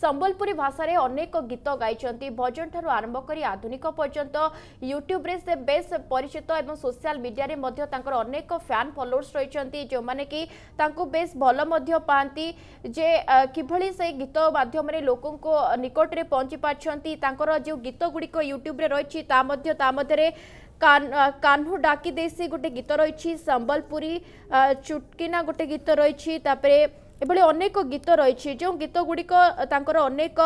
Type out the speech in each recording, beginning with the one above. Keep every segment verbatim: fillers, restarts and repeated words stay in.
संबलपुरी भाषा में अनेक गीत गाई भजन ठारू आरंभ कर आधुनिक पर्यंत यूट्यूब रे से बेस परिचित और सोशल मीडिया रे मध्य तांकर अनेक फैन फॉलोअर्स रही जो माने कि तांको बेस भल मध्य पांती जे किभली से गीत माध्यम रे लोकों को निकट रे पहुंची पाछंती तांकर जो गीत गुड़िक यूट्यूब रे रही ता मध्य ता मध्य रे कान कान्हू डाकी देसी गोटे गीत रही संबलपुरी चुटकिना गोटे गीत रही एभली अनेक गीत रही जो गीत गुड़िक अनेक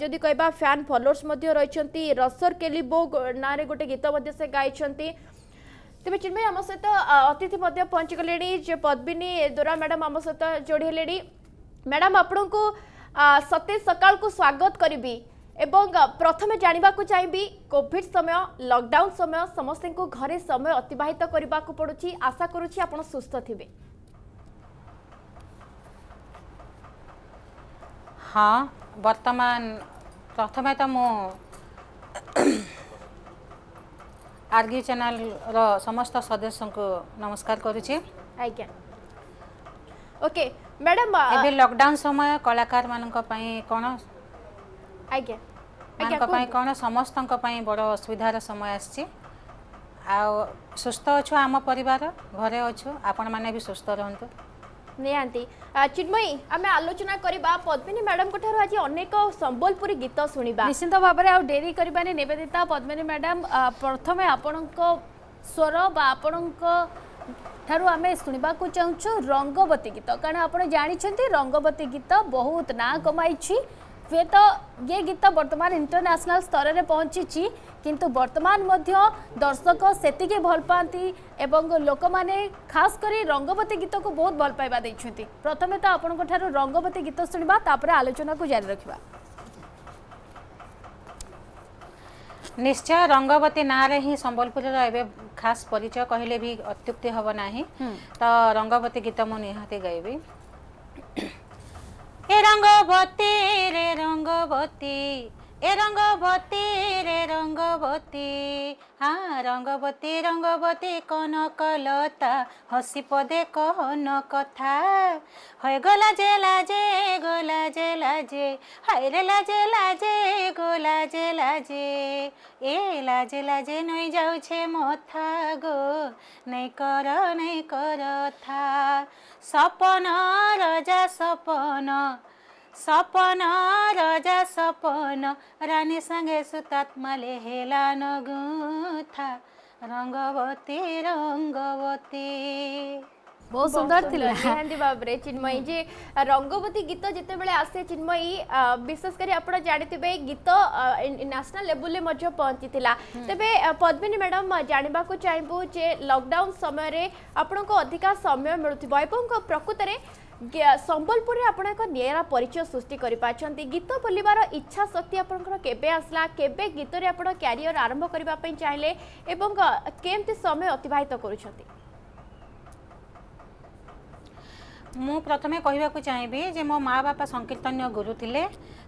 जदि कह फैन फॉलोअर्स रही रसर केलिबो ना गोटे गीत से गाई तेज चिन्मय आम सहित अतिथि पहुंची गले जो पद्मिनी दोरा मैडम आम सहित जोड़ी मैडम आपण को सते सकाल को स्वागत करी एवं प्रथम जानवा चाहिए कोविड समय लॉकडाउन समय समस्त को घरे समय अतिबाहित करने को पड़ुछि आशा करुछि आपण सुस्थ थिबे। हाँ वर्तमान प्रथमे तो मु आर्गी चैनल रो समस्त सदस्य को नमस्कार करुछी। आज्ञा ओके मैडम एबे लॉकडाउन समय कलाकार मानन को पई कोन आज्ञा आज्ञा को पई कोन समस्त को पई बड़ असुविधार समय आछि आ सुस्थ अछु आम परिवार घरे अछु आपण माने भी सुस्थ रहंतु निहांती। चिन्मयी आम आलोचना करवा पद्मिनी मैडम आज अनेक संबलपुरी गीत शुणा निश्चित भाव में डेरी करवानी निवेदिता पद्मिनी मैडम प्रथम आपण स्वर बा आपण ठारू आम शुणा चाहूँ रंगवती गीत कारण आप जानते रंगवती गीत बहुत ना कमाई हे तो ये गीत बर्तमान इंटरनेशनल स्तर में पहुंची किंतु बर्तमान मध्य दर्शक सेतिके भल पाती एवं लोक माने खास करी रंगवती गीत को बहुत भल पाइबा देछंती। प्रथमे तो आपण को ठारो रंगवती गीत सुनिबा तापर आलोचना को जारी रखिबा। निश्चय रंगवती ना रे ही संबलपुर रो एबे खास परिचय कहले भी अत्युक्ति हबो नाही तो रंगवती गीत मो निहाते गाइबे। ए रंगवती रे रंगवती ए रंगवती रे रंगवती हाँ रंगवती रंगवती कौन कलता हसी पदे कौन कथा हाय गला जे लाजे गला जे लाजे हाय रे लाजे लाजे गला जे लाजे ए लाजे लाजे नई जाऊ छे मथा गो नहीं कर नहीं कर था सपन राजा सपन सपन राजा सपन रानी संगे सुतात्मा ले हेला नगुथा रंगवती रंगवती बहुत सुंदर थिला निहांती बाबरे। चिन्मयी जी रंगवती गीत जिते बेले आसे चिन्मयी विशेष करी आपण जानिथिबे गीत नेशनल लेवल ले मध्य पहुंची थिला तबे पद्मिनी मैडम जानिबा को चाहबो जे लॉकडाउन समय रे आपण को अधिका समय मिलथिबो एवं प्रकृत रे संबलपुर रे आपण एक नियारा परिचय सृष्टि करि पाछंती गीत बोलिबार इच्छा शक्ति आपनकर केबे आसला केबे गीत रे आपण करियर आरंभ करिबा पई चाहिले एवं केमते समय अतिबाहित करूछंती। मु प्रथमे कहवाकू चाहिए जे मो माँ बापा संकीर्तन गुरु थिले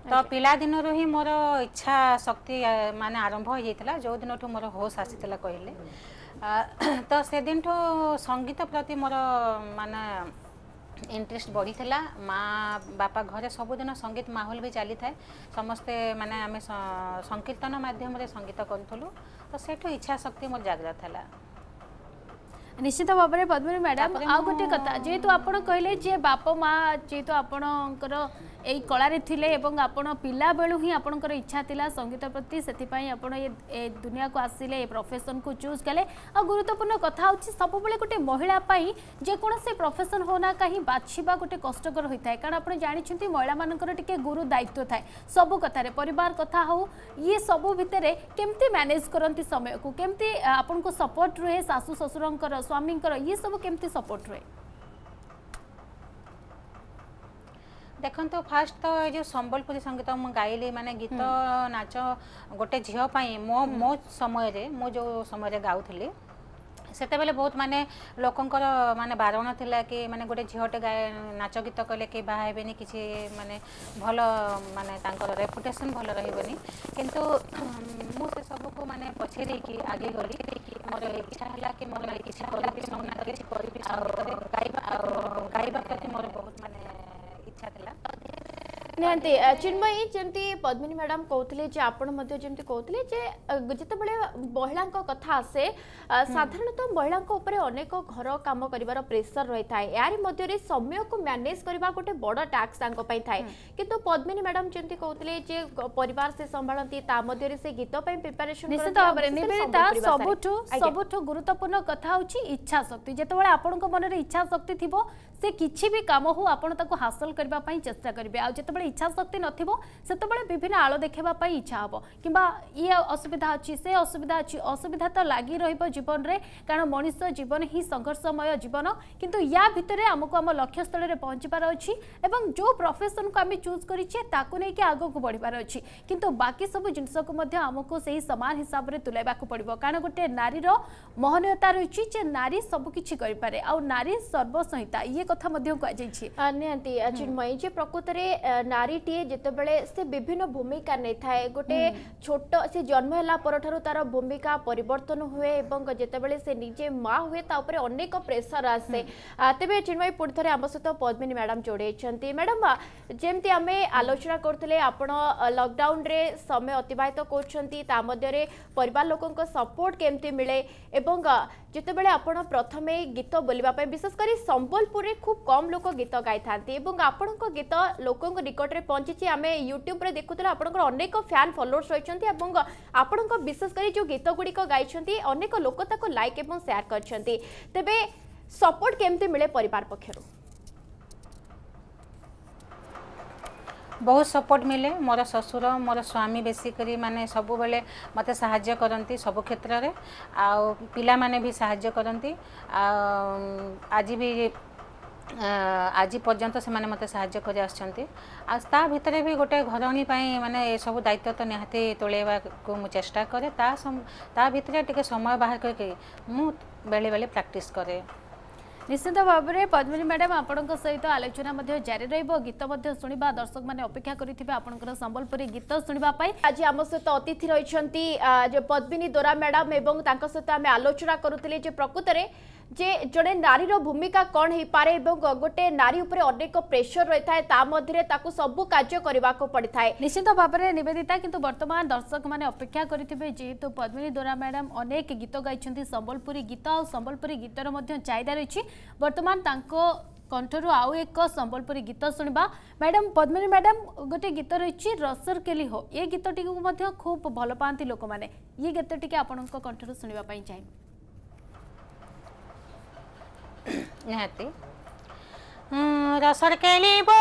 तो पिला दिन ही मोर इच्छा शक्ति माने आरंभ हो जाता जो दिन ठू मोर होश आसीला कहले तो से दिन ठू संगीत प्रति मोर माने इंटरेस्ट बढ़ी था माँ बापा घरे सबुदिन संगीत माहौल भी चली था समस्ते माने आम संकीर्तन मध्यम संगीत करूँ तो सेठू इच्छा शक्ति मोर जागृत है निश्चित भाव में। पद्मिनी मैडम आउ गोटे कथा जेहेतु आपड़ कहले जे बापा माँ जेहेतु आपणकर यही कलारे थिले एवं आपण पिला बेलू ही आपणकर इच्छा थिला संगीत प्रति सेथिपाई आपण ये दुनिया को आसिले ये प्रोफेशन को चूज कले आ गुरुत्वपूर्ण कथा होछि सब बेले गोटे महिला पाई जे कोनसे प्रोफेशन होना काही बाछिबा गोटे कष्टकर होइथाय कारण आपण जानिछंती महिला मानकर टिके गुरु दायित्व थाय सब कथा रे परिवार कथा हो ये सब भितरे केमती मैनेज करंती समय को केमती आपण को सपोर्ट रहे सासू ससुरंकर स्वामी ये सब केमती सपोर्ट रहे देखो तो फास्ट तो जो संबलपुरी संगीत मु गाइली माने गीत नाच गोटे झियो पाई मो मो समय रे मो जो समय रे गाउथली सेते बेले बहुत माने लोकंकर माने बारण थिला कि माने गोटे झियोटे गाए नाच गीत कले के बाहेबेनी किसी माने भल माने तांकर रेपुटेशन भल रहिबनी किंतु मु से सब को माने पछे दे कि आगे गली मोर इच्छा हला कि मोर इच्छा हला कि सोना करे परिबि गाइबा गाइबा करते मोर बहुत माने निहांती चिन्मयी जमी पद्मिनी मैडम कहते हैं आपंती कहते हैं जिते बड़े महिला कथा आसे साधारणतः महिला अनेक घर कम कर प्रेसर रही था यार मध्य समय को मैनेज करने गोटे बड़ टास्क थाए कि पद्मिनी मैडम जमी कहते हैं परिवार से संभालती से गीत प्रिपेरेसन सब गुरुत्वपूर्ण कथा हूँ इच्छा शक्ति जिते आपण मन में इच्छा शक्ति थी से किसी भी कम हो आपण हासिल करने चेष्टा करेंगे आज जिते इच्छा शक्ति नतबले विभिन्न आलो देखा इच्छा हम कि ये असुविधा अच्छी से असुविधा अच्छी असुविधा तो लगी जीवन में कारण मनुष्य जीवन ही संघर्षमय जीवन किंतु या भितर आमको आम लक्ष्य स्थल में पहुँचबार अच्छी और जो प्रोफेसन को आम चूज करे ताकूँ आग को बढ़ार अच्छी किंतु बाकी सब जिनसको से ही सामान हिसाब से तुलाइवाक पड़ो कारण गोटे नारीर महनीयता रही है नारी सबकि करे आ नारी सर्वसंहिता ये कथा चिन्मयी प्रकृत में नारीटे जितेबले से विभिन्न भूमिका नहीं थाए गोटे छोट से जन्म है तार भूमिका परिवर्तन हुए और जितेबले से निजे माँ हुए तापर अनेक प्रेसर आसे तेरे चिन्मयी पुणी थे आम सहित पद्मिनी मैडम जोड़े मैडम जमी आम आलोचना करते आपण लकडाउन रे समय अतिबाहित कर परिवार लोकों सपोर्ट केमती मिले एवं जितेबले आपण प्रथम गीत बोलने विशेषकर संबलपुर में खूब कम लोक गीत गाई था आपण गीत लोकों निकट में पहुंची आम यूट्यूब देखुला आपण अनेक फैन फॉलोअर्स रही आपण विशेषकर जो गीत गुड़िक गाई अनेक लोक लाइक एवं शेयर करते तेबे सपोर्ट केमती मिले परिवार पक्षर बहुत सपोर्ट मिले मोर ससुर मोर स्वामी बेसिक माने सबु बेले मत साहाय्य करती सब क्षेत्र रे आउ पिला माने भी साहाय्य करती आज भी आज पर्यंत से माने मत साहाय्य कर आछंती आ ता भितरे भी गोटे घरणी पई माने ए सब दायित्व तो निहाती तोलेबा को मु चेष्टा करे ता ता भितरे टिके समय बाहर करके मु बेले बेले प्रैक्टिस करे निश्चित भाव में पद्मिनी मैडम आपंक सहित आलोचना जारी रीत शुणा दर्शक मैंने अपेक्षा करें संबलपुरी गीत शुणापी आज आम सहित अतिथि रही पद्मिनी दोरा मैडम और सहित आम आलोचना करुले प्रकृत में जे जड़े नारीर भूमिका कौन हो पारे और गोटे नारी उपरे अनेक प्रेसर रही था ताकू सबू कार्य करने को पड़ता है निश्चित भाव में निवेदिता किंतु वर्तमान दर्शक मैंने अपेक्षा करेंगे जेहेतु पद्मिनी दोरा मैडम अनेक गीत गाई संबलपुरी गीत और संबलपुरी गीतर चाहदा रही वर्तमान कंठरू आउ एक संबलपुरी गीत सुनिबा मैडम पद्मिनी मैडम गोटे गीत रही रसर केली हो ये गीत टी खूब भल पाती लोक मैंने ये गीत टी आपण कंठरू शुणापी चाहिए निहाती रसर केली बो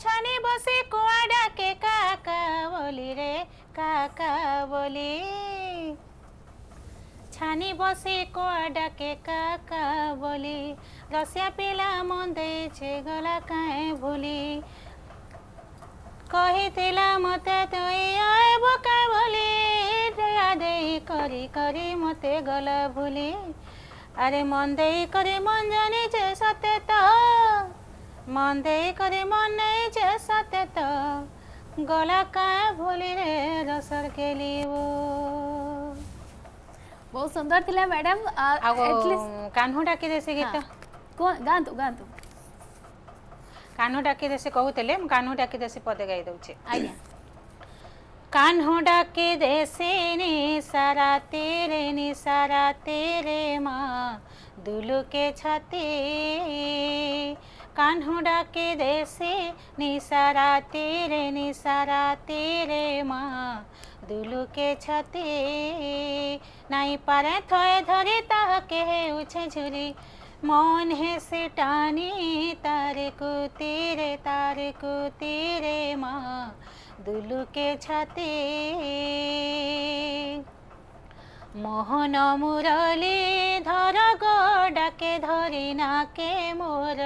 छानी बसे कुआडा के काका बोली रे काका बोली छानी बसे कुआडा के काका बोली रसिया पिला मंदे छे गला काए बोली कही दिला मते तुई आए बका बोली दया दे करी करी मते गला भूली अरे मन दे करे मन जाने जे सते तो मन दे करे मन नहीं जे सते तो गला का भोली रे रसर के लिए वो बहुत सुंदर थी मैडम एटलीस्ट कान्हो डाके जैसे गीत कौन गान तो गान तो कान्हो डाके जैसे कहूले कान्हो डाके जैसे पदे गाई दूचे आज्ञा कान्हो डाके जैसे निसारा तेरे निसारा तेरे माँ दुलू के छाती कान्हो डाके जैसे निसारा तेरे निसारा तेरे माँ दुलू के छाती नहीं पारे थोए धरी ताह के है उछे झुरी मौन है से टानी तारे को तेरे तारे को तेरे माँ दुलू के छाती मोहन मुरली धर गो डाके धरी ना के मोर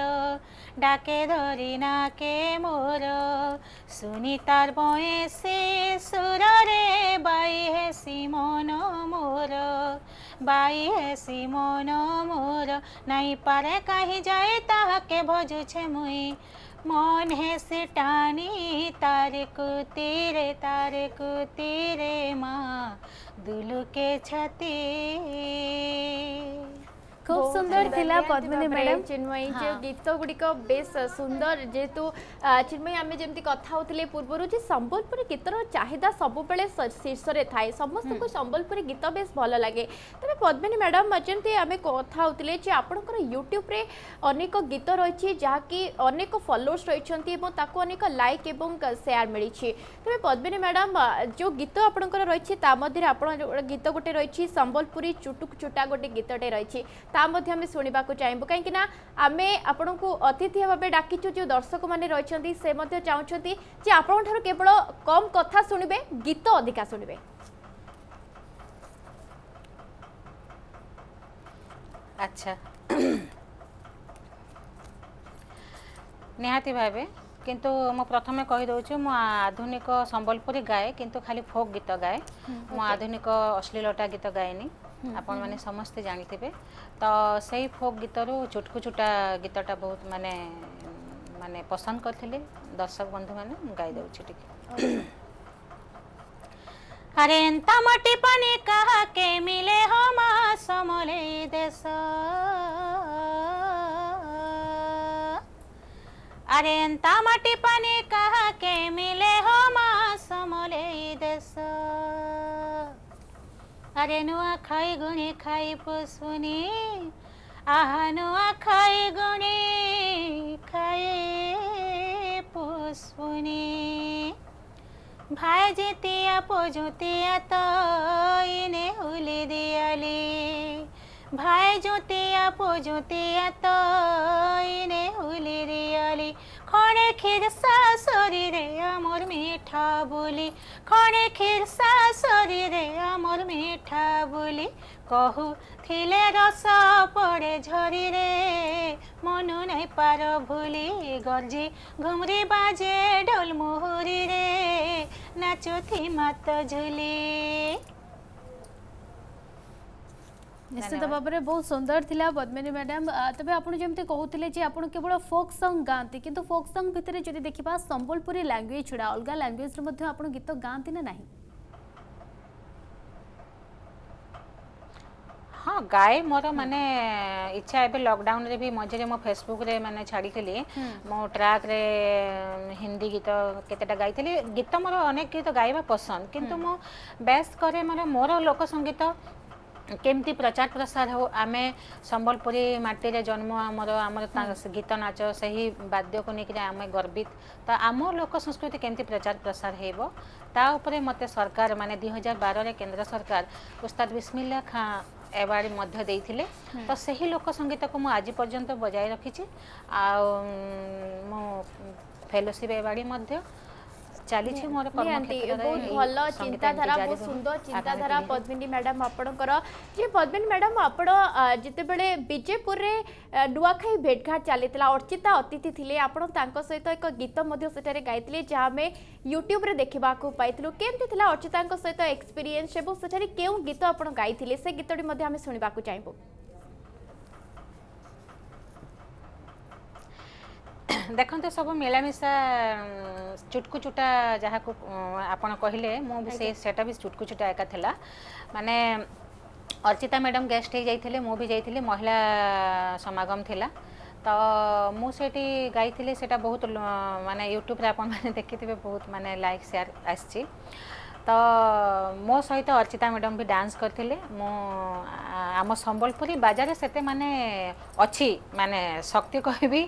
डाके धरी ना के मोर सुनी तार बए से सुर रे बाई है सी मोन मोर बाई है सी मोन मोर नहीं पारे कहीं जाए ताके भजुछे मुई मौन है से टानी तारे को तेरे तारे को तेरे माँ दुलू के छाती खूब सुंदर थिला पद्मिनी मैडम चिन्मयी जे गीत गुडी को बेस सुंदर जेतु चिन्मयी आमे जेमती कथा होतले पूर्वरु जे संबलपुर गीतर चाहिदा सब बेले शीर्ष रे थाए समस्त को संबलपुर गीत बेस भलो लागे तबे पद्मिनी मैडम मचनते आमे कथा होतले जे आपनकर YouTube रे अनेक गीत रहिछि जहा कि अनेक फॉलोअर्स रहिछंती एवं ताको अनेक लाइक एवं शेयर मिलिछि तबे पद्मिनी मैडम जो गीत आपनकर रहिछि ता मध्ये आपन गीत गोटे रहिछि संबलपुरी चुटुक चुटा गोटे गीतटे रहिछि ता मध्ये हमें सुनिबा को चाहेबो काहेकि ना आमे आपण को अतिथि भाबे डाकिचो जे दर्शक माने रहिसंती से मध्ये चाहुचंती जे आपण थारो केवल कम कथा सुनिबे गीत अधिका सुनिबे अच्छा निहाती भाबे किंतु मो प्रथमे कहि दउछु मो आधुनिक संबलपुरी गाए किंतु खाली फोक गीत गाए मो आधुनिक अश्लीलता गीत गाएनी आपण माने समस्ते जानिथिबे तो सही फोक गीतर चुटकु चुटा गीतटा बहुत माने माने पसंद करथिले दर्शक बंधु माने गाई देउछि टिके अरे एंता मटी पानी कहा के मिले हो मा समले देश अरे एंता मटी पानी कहा के मिले हो मा समले देश अरे नुआ खाई गुणी खाई पुसुनी आहा नुआ खाई गुणी खाई पुसुनी भाई जीतिया पोजुतिया तो इन्हें हुली दियाली भाई जोतिया पोजुतिया तो इन्हें हुली दियाली खड़े खीर सासोरी रे अमर मीठा बोली खड़े खीर सासोरी रे अमर मीठा बोली कहू थिले रस पड़े झरी रे मनु नहीं पार भूली गर्जी घुमरी बाजे ढोल मुहुरी रे नाचो थी मत झूली निश्चित भाव में बहुत सुंदर थिला पद्मिनी मैडम तबे आपन जेमते कहउथिले जे आपन केवल फोक सॉन्ग गांती किंतु फोक सॉन्ग भितरे जदी देखिबा संबलपुरी लैंग्वेज छुडा अलगा लैंग्वेज रे मध्ये आपन गीत गांती ना नाही हां गाए मोर माने इच्छा एबे लॉकडाउन रे भी मजे रे मो फेसबुक रे माने छाडी केली मो ट्रैक रे हिंदी गीत केतेटा गाइथिली गीत मोर अनेक गीत गाइबा पसंद किंतु मो बेस्ट करे माने मोर लोक संगीत केमती प्रचार प्रसार हो आमे संबलपुरी माटी रे जन्म आमर आमर गीत नाच सही वाद्य को लेकिन आम गर्वित तो आम लोक संस्कृति केमती प्रचार प्रसार हो ता उपरे मते सरकार माने दो हज़ार बारह रे केंद्र सरकार उस्ताद बिस्मिल्लाह खान एवार्ड मध्य देथिले तो सही लोक संगीत को मु आज पर्यंत बजाय रखी आ मो फेलोशिप एवार्ड मध्य चाली छी मोर परमति बहुत भलो चिंताधारा बहुत सुंदर चिंताधारा पद्मिनी मैडम आपणकर जे पद्मिनी मैडम आपण जते बेले विजयपुर रे डुआखाई भेटघाट चलीतला अर्चिता अतिथि थिले आपण तांको सहित एक गीत मध्ये सेटारे गाइतले जा में YouTube रे देखबा को पाइतलु केमते थिला अर्चिता को सहित एक्सपीरियंस एबो सेटारे केउ गीत आपण गाइतले से गीतडी मध्ये हम सुनिबा को चाहबो देखते सब मिलामिशा चुटकु चुटा जहाँ आपड़ कहले मुझे से सेटा भी चुटकु चुटा एका थी माने अर्चिता मैडम गेस्ट हो जाइए मुझे जाइली महिला समागम थिला तो मुझे गाई से बहुत माने यूट्यूब आपने देखी थे बहुत माने लाइक शेयर आसी तो मो सहित अर्चिता मैडम भी डांस करथिले मो आम संबलपुरी बाजार सेते माने अच्छी माने शक्ति कहबी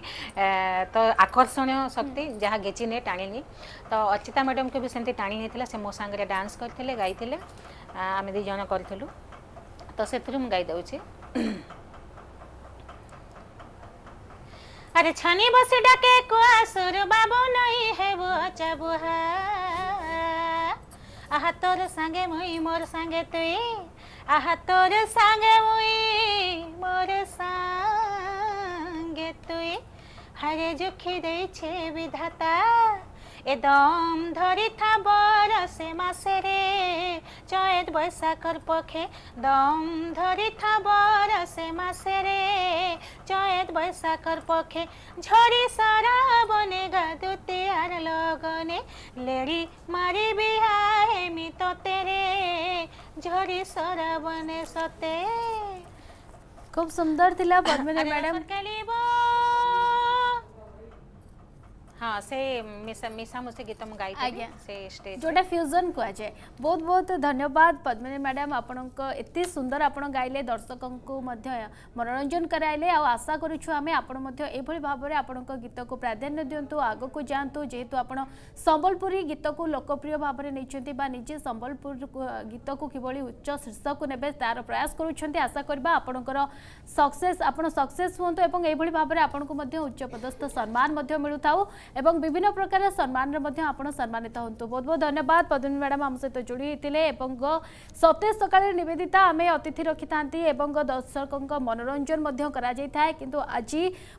तो आकर्षणीय शक्ति जहाँ गेची ने टाणी तो अर्चिता मैडम के भी सेमती टाणी नहीं से मो सांगे डांस करथिले गाइथिले आमे दी जन करथिलु तो सेतुरु म गाई दउची अरे छानी बस डाके कुआ सुर बाबू नहीं है वो चबुहा आहा तोर संगे मुई मोर संगे तुई आहा तोर संगे मुई मोर संगे तुई हरे जुखी दे छे विधाता ए दम धरी था बरसे मासे रे चैत बैशाखर पखे दम धरी था बरसे मासे रे चैत बैशाखर पखे झरी सारा बने गादुते आर लगने लेड़ी मारी बिहा मी तो तेरे झरी सरा बने सते खूब सुंदर थिला पद्मिनी मैडम। हाँ से मिसा मिसा मुझे गीत मु गाई आज्ञा से स्टेज जोटा फ्यूजन को आजे बहुत बहुत धन्यवाद पद्मिनी मैडम आपनक एते सुंदर आपण गाइले दर्शक को मध्य मनोरंजन कराइले आ आशा करूछु आमे आपण मध्य ए भली भाव रे आपनक गीत को प्राधान्य दियंतु आगो को जानतु जेतु आपण संबलपुरी गीत को लोकप्रिय भाव रे नैचंती बा निजे संबलपुर गीत को किबली उच्च शीर्षक को नेबे तार प्रयास करूछंती। आशा करबा आपनकर सक्सेस आपण सक्सेस होंतु एवं ए भली भाव रे आपनक मध्य उच्च पदस्थ सम्मान मध्य मिलुताउ एवं विभिन्न प्रकार सम्मान सम्मानित हूँ। बहुत बहुत धन्यवाद पद्मिनी मैडम आम सहित जोड़ी होते सतेज सकाल निवेदिता आम अतिथि रखी था दर्शकों मनोरंजन कराए कि आज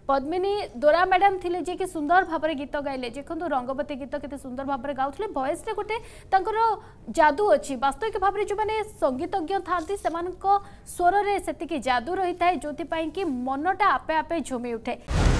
पद्मिनी दोरा मैडम थिले जे कि सुंदर भाव में गीत गाइले देखो रंगवती गीत के सुंदर भाव में गाँव भयस गोटे जादू अच्छी वास्तविक भाव में जो मैंने संगीतज्ञ था स्वर से जादू रही है जो कि मनटा आपे आपे झुमी उठे।